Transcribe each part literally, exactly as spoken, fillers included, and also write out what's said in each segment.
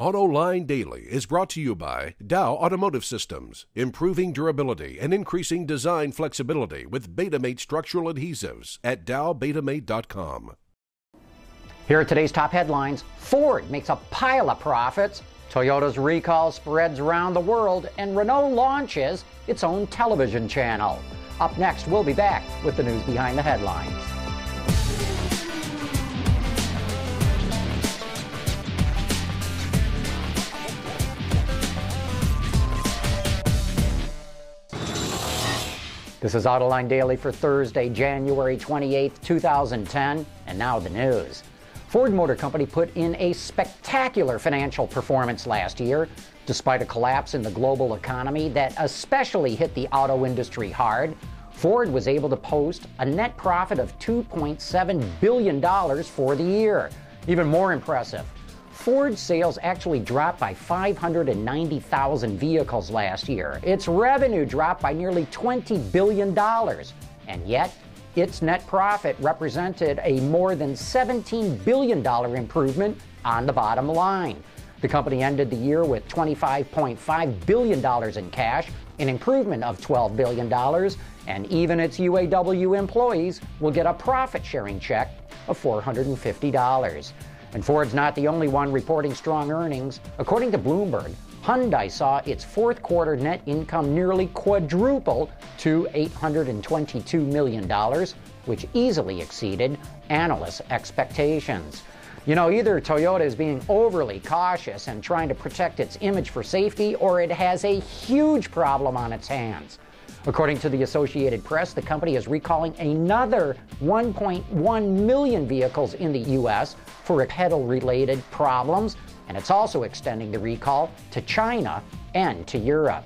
AutoLine Daily is brought to you by Dow Automotive Systems, improving durability and increasing design flexibility with Betamate structural adhesives at Dow Betamate dot com. Here are today's top headlines. Ford makes a pile of profits, Toyota's recall spreads around the world, and Renault launches its own television channel. Up next, we'll be back with the news behind the headlines. This is AutoLine Daily for Thursday, January twenty-eighth, two thousand ten, and now the news. Ford Motor Company put in a spectacular financial performance last year, despite a collapse in the global economy that especially hit the auto industry hard. Ford was able to post a net profit of two point seven billion dollars for the year. Even more impressive, Ford's sales actually dropped by five hundred ninety thousand vehicles last year. Its revenue dropped by nearly twenty billion dollars. And yet, its net profit represented a more than seventeen billion dollars improvement on the bottom line. The company ended the year with twenty-five point five billion dollars in cash, an improvement of twelve billion dollars, and even its U A W employees will get a profit-sharing check of four hundred fifty dollars. And Ford's not the only one reporting strong earnings. According to Bloomberg, Hyundai saw its fourth quarter net income nearly quadruple to eight hundred twenty-two million dollars, which easily exceeded analysts' expectations. You know, either Toyota is being overly cautious and trying to protect its image for safety, or it has a huge problem on its hands. According to the Associated Press, the company is recalling another one point one million vehicles in the U S for pedal-related problems, and it's also extending the recall to China and to Europe.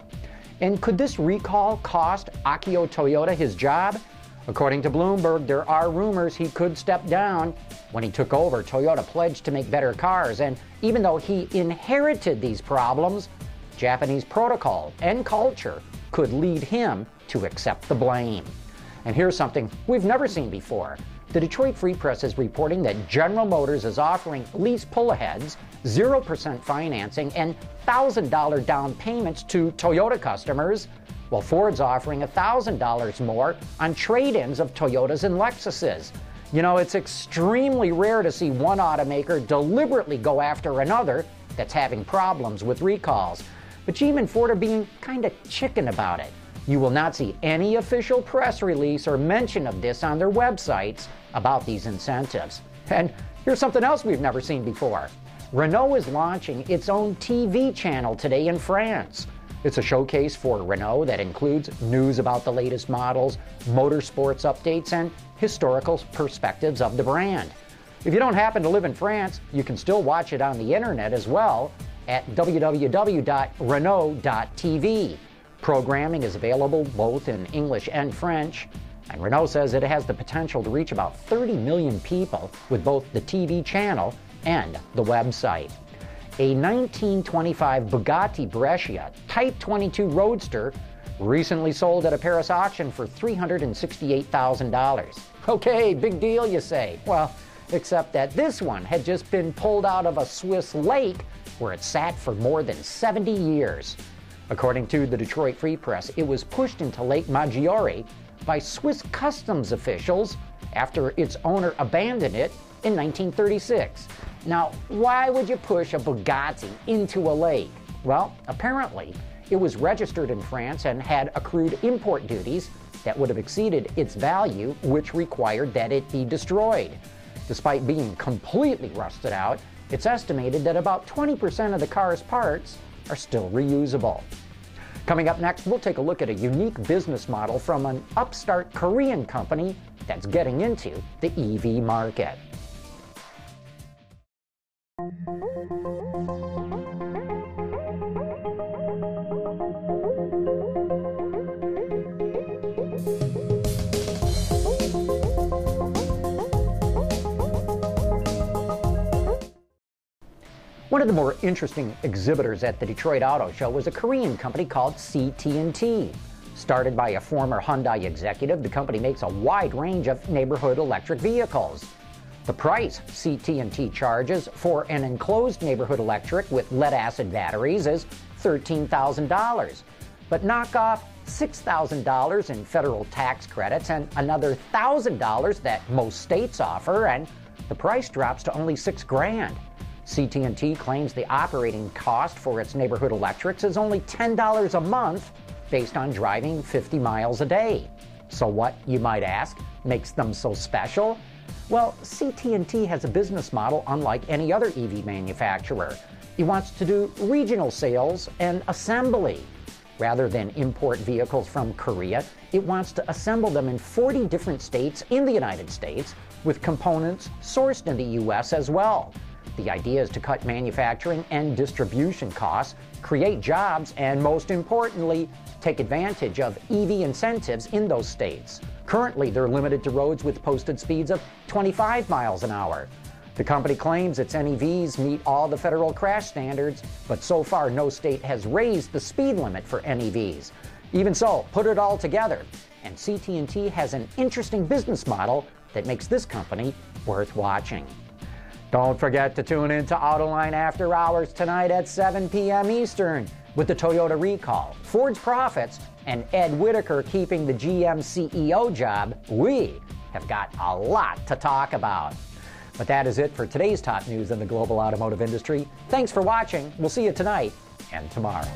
And could this recall cost Akio Toyoda his job? According to Bloomberg, there are rumors he could step down. When he took over, Toyota pledged to make better cars, and even though he inherited these problems, Japanese protocol and culture could lead him to accept the blame. And here's something we've never seen before. The Detroit Free Press is reporting that General Motors is offering lease pull-aheads, zero percent financing, and one thousand dollars down payments to Toyota customers, while Ford's offering one thousand dollars more on trade-ins of Toyotas and Lexuses. You know, it's extremely rare to see one automaker deliberately go after another that's having problems with recalls. But G M and Ford are being kind of chicken about it. You will not see any official press release or mention of this on their websites about these incentives. And here's something else we've never seen before. Renault is launching its own T V channel today in France. It's a showcase for Renault that includes news about the latest models, motorsports updates, and historical perspectives of the brand. If you don't happen to live in France, you can still watch it on the internet as well at w w w dot renault dot t v. Programming is available both in English and French, and Renault says it has the potential to reach about thirty million people with both the T V channel and the website. A nineteen twenty-five Bugatti Brescia Type twenty-two Roadster recently sold at a Paris auction for three hundred sixty-eight thousand dollars. Okay, big deal, you say? Well, except that this one had just been pulled out of a Swiss lake where it sat for more than seventy years. According to the Detroit Free Press, it was pushed into Lake Maggiore by Swiss customs officials after its owner abandoned it in nineteen thirty-six. Now, why would you push a Bugatti into a lake? Well, apparently, it was registered in France and had accrued import duties that would have exceeded its value, which required that it be destroyed. Despite being completely rusted out, it's estimated that about twenty percent of the car's parts are still reusable. Coming up next, we'll take a look at a unique business model from an upstart Korean company that's getting into the E V market. One of the more interesting exhibitors at the Detroit Auto Show was a Korean company called C T and T. Started by a former Hyundai executive, the company makes a wide range of neighborhood electric vehicles. The price C T and T charges for an enclosed neighborhood electric with lead-acid batteries is thirteen thousand dollars, but knock off six thousand dollars in federal tax credits and another one thousand dollars that most states offer, and the price drops to only six grand. C T and T claims the operating cost for its neighborhood electrics is only ten dollars a month based on driving fifty miles a day. So what, you might ask, makes them so special? Well, C T and T has a business model unlike any other E V manufacturer. It wants to do regional sales and assembly. Rather than import vehicles from Korea, it wants to assemble them in forty different states in the United States with components sourced in the U S as well. The idea is to cut manufacturing and distribution costs, create jobs, and most importantly, take advantage of E V incentives in those states. Currently, they're limited to roads with posted speeds of twenty-five miles an hour. The company claims its N E Vs meet all the federal crash standards, but so far no state has raised the speed limit for N E Vs. Even so, put it all together, and C T and T has an interesting business model that makes this company worth watching. Don't forget to tune in to AutoLine After Hours tonight at seven p m Eastern with the Toyota recall, Ford's profits, and Ed Whitacre keeping the G M C E O job. We have got a lot to talk about. But that is it for today's top news in the global automotive industry. Thanks for watching. We'll see you tonight and tomorrow.